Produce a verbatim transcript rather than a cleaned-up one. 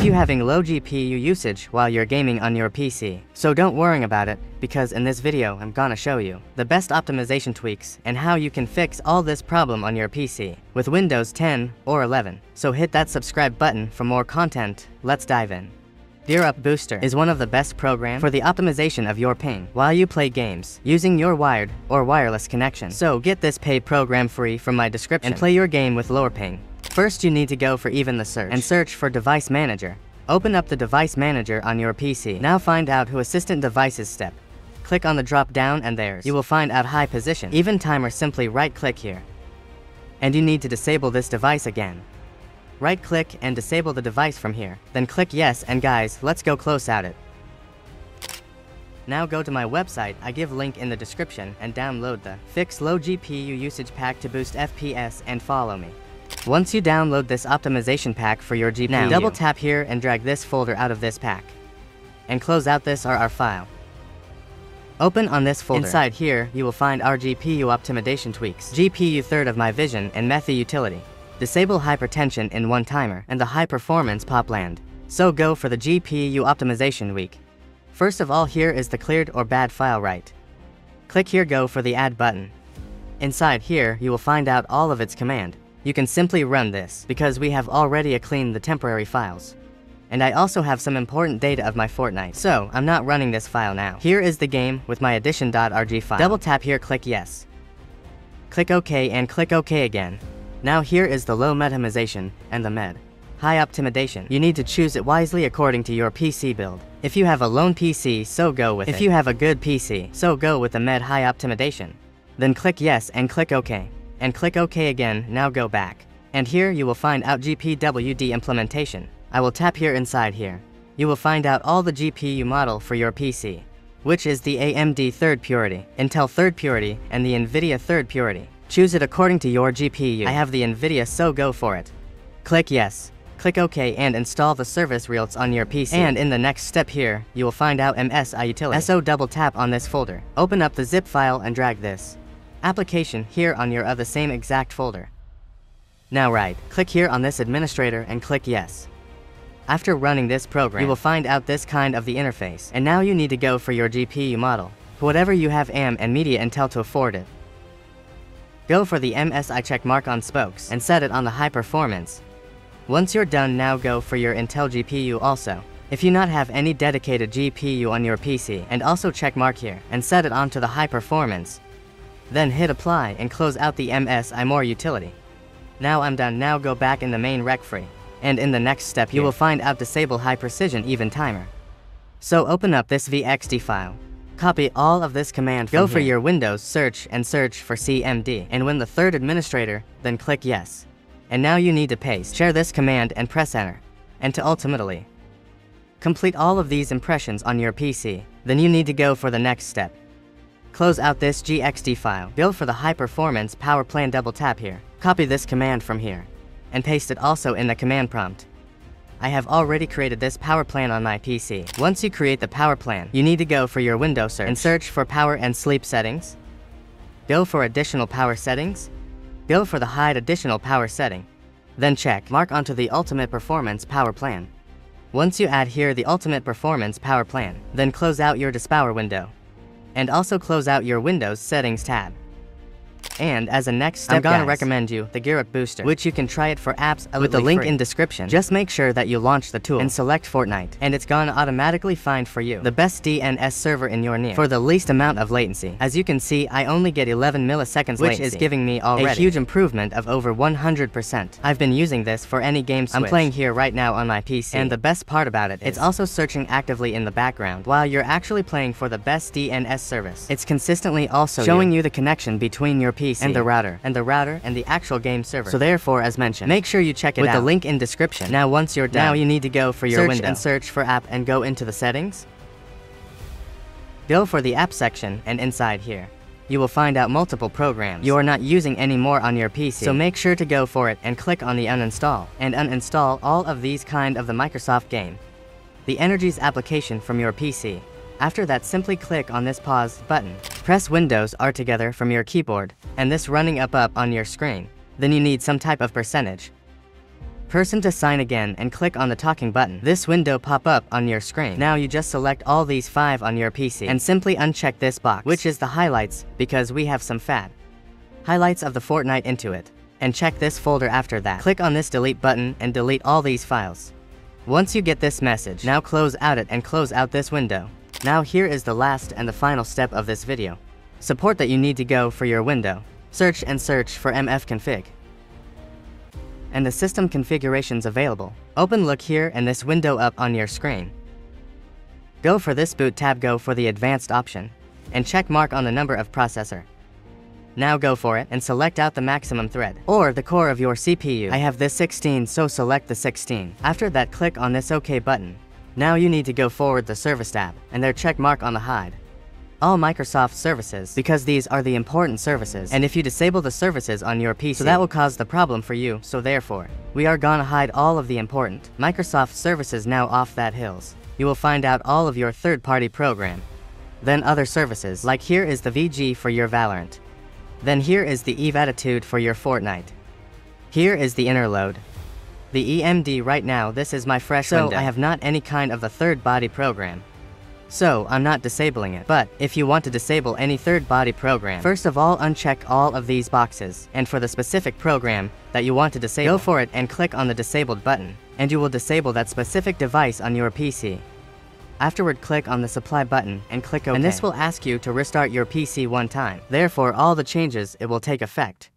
if you having low G P U usage while you're gaming on your P C. So don't worry about it, because in this video I'm gonna show you the best optimization tweaks and how you can fix all this problem on your P C with Windows ten or eleven. So hit that subscribe button for more content. Let's dive in. GearUp Booster is one of the best programs for the optimization of your ping while you play games using your wired or wireless connection. So get this paid program free from my description and play your game with lower ping. First, you need to go for even the search and search for Device Manager. Open up the Device Manager on your P C. Now find out Who Assistant Devices step. Click on the drop down and there's you will find out High Position, Even Timer. Simply right click here and you need to disable this device again. Right click and disable the device from here. Then click yes, and guys, let's go close out it. Now go to my website, I give link in the description, and download the Fix Low G P U Usage Pack to boost F P S and follow me. Once you download this optimization pack for your G P U, now double tap here and drag this folder out of this pack. And close out this R R file. Open on this folder. Inside here, you will find our G P U optimization tweaks, G P U third of my vision and method utility. Disable hypertension in one timer and the high performance pop land. So go for the G P U optimization week. First of all, here is the cleared or bad file, right? Click here, go for the add button. Inside here, you will find out all of its command. You can simply run this because we have already cleaned the temporary files. And I also have some important data of my Fortnite, so I'm not running this file now. Here is the game with my addition.rg file. Double tap here, click yes. Click OK and click OK again. Now here is the low metamization and the med high optimization. You need to choose it wisely according to your P C build. If you have a lone P C, so go with it. If you have a good P C, so go with the med high optimization. Then click yes and click OK. And click OK again, now go back. And here you will find out G P W D implementation. I will tap here inside here. You will find out all the G P U model for your P C, which is the A M D third purity, Intel third purity, and the Nvidia third purity. Choose it according to your G P U. I have the Nvidia, so go for it. Click yes, click OK and install the service reels on your P C. And in the next step here, you will find out M S I utility. So double tap on this folder. Open up the zip file and drag this application here on your other same exact folder. Now right, click here on this administrator and click yes. After running this program, you will find out this kind of the interface. And now you need to go for your G P U model. Whatever you have A M D and Nvidia Intel to afford it. Go for the M S I check mark on spokes and set it on the high performance. Once you're done, now go for your Intel G P U also. If you not have any dedicated G P U on your P C, and also check mark here and set it onto the high performance. Then hit apply and close out the M S I more utility. Now I'm done, now go back in the main rectory. And in the next step you will find out disable high precision even timer. So open up this V X D file. Copy all of this command. Go for your Windows search and search for C M D. And when the third administrator, then click yes. And now you need to paste. Share this command and press enter. And to ultimately complete all of these impressions on your P C. Then you need to go for the next step. Close out this G X D file. Go for the high performance power plan. Double tap here. Copy this command from here. And paste it also in the command prompt. I have already created this power plan on my P C. Once you create the power plan, you need to go for your Windows search and search for power and sleep settings. Go for additional power settings. Go for the hide additional power setting. Then check mark onto the ultimate performance power plan. Once you add here the ultimate performance power plan, then close out your dispower window. And also close out your Windows settings tab. And as a next step, I'm gonna guys, recommend you the GearUp Booster, which you can try it for apps with the link free in description. Just make sure that you launch the tool and select Fortnite, and it's gonna automatically find for you the best D N S server in your near for the least amount of latency. As you can see, I only get eleven milliseconds, which latency is giving me already a huge improvement of over one hundred percent. I've been using this for any game switch. I'm playing here right now on my P C, and the best part about it is it's also searching actively in the background while you're actually playing for the best D N S service. It's consistently also showing you, you the connection between your P C and the router and the router and the actual game server. So therefore, as mentioned, make sure you check it with out with the link in description. Now once you're done, now you need to go for your search window and search for app and go into the settings. Go for the app section and inside here you will find out multiple programs you are not using anymore on your P C. So make sure to go for it and click on the uninstall and uninstall all of these kind of the Microsoft game, the Energies application from your P C. After that, simply click on this pause button. Press Windows R together from your keyboard, and this running up up on your screen. Then you need some type of percentage. person to sign again and click on the talking button. This window pop up on your screen. Now you just select all these five on your P C and simply uncheck this box, which is the highlights, because we have some fat highlights of the Fortnite into it. And check this folder after that. Click on this delete button and delete all these files. Once you get this message, now close out it and close out this window. Now here is the last and the final step of this video. Support that you need to go for your window. Search and search for mfconfig. And the system configurations available. Open look here and this window up on your screen. Go for this boot tab, go for the advanced option. And check mark on the number of processor. Now go for it and select out the maximum thread or the core of your C P U. I have this sixteen, so select the sixteen. After that, click on this OK button. Now you need to go forward the service tab and their check mark on the hide all Microsoft services, because these are the important services, and if you disable the services on your P C, so that will cause the problem for you, so therefore, we are gonna hide all of the important Microsoft services. Now off that hills, you will find out all of your third-party program. Then other services, like here is the V G for your Valorant. Then here is the Eve Attitude for your Fortnite. Here is the Interload. The A M D right now, this is my fresh so window. I have not any kind of the third-party program. So, I'm not disabling it. But, if you want to disable any third-party program, first of all uncheck all of these boxes, and for the specific program that you want to disable, go for it and click on the disabled button, and you will disable that specific device on your P C. Afterward, click on the supply button and click OK, and this will ask you to restart your P C one time. Therefore, all the changes, it will take effect.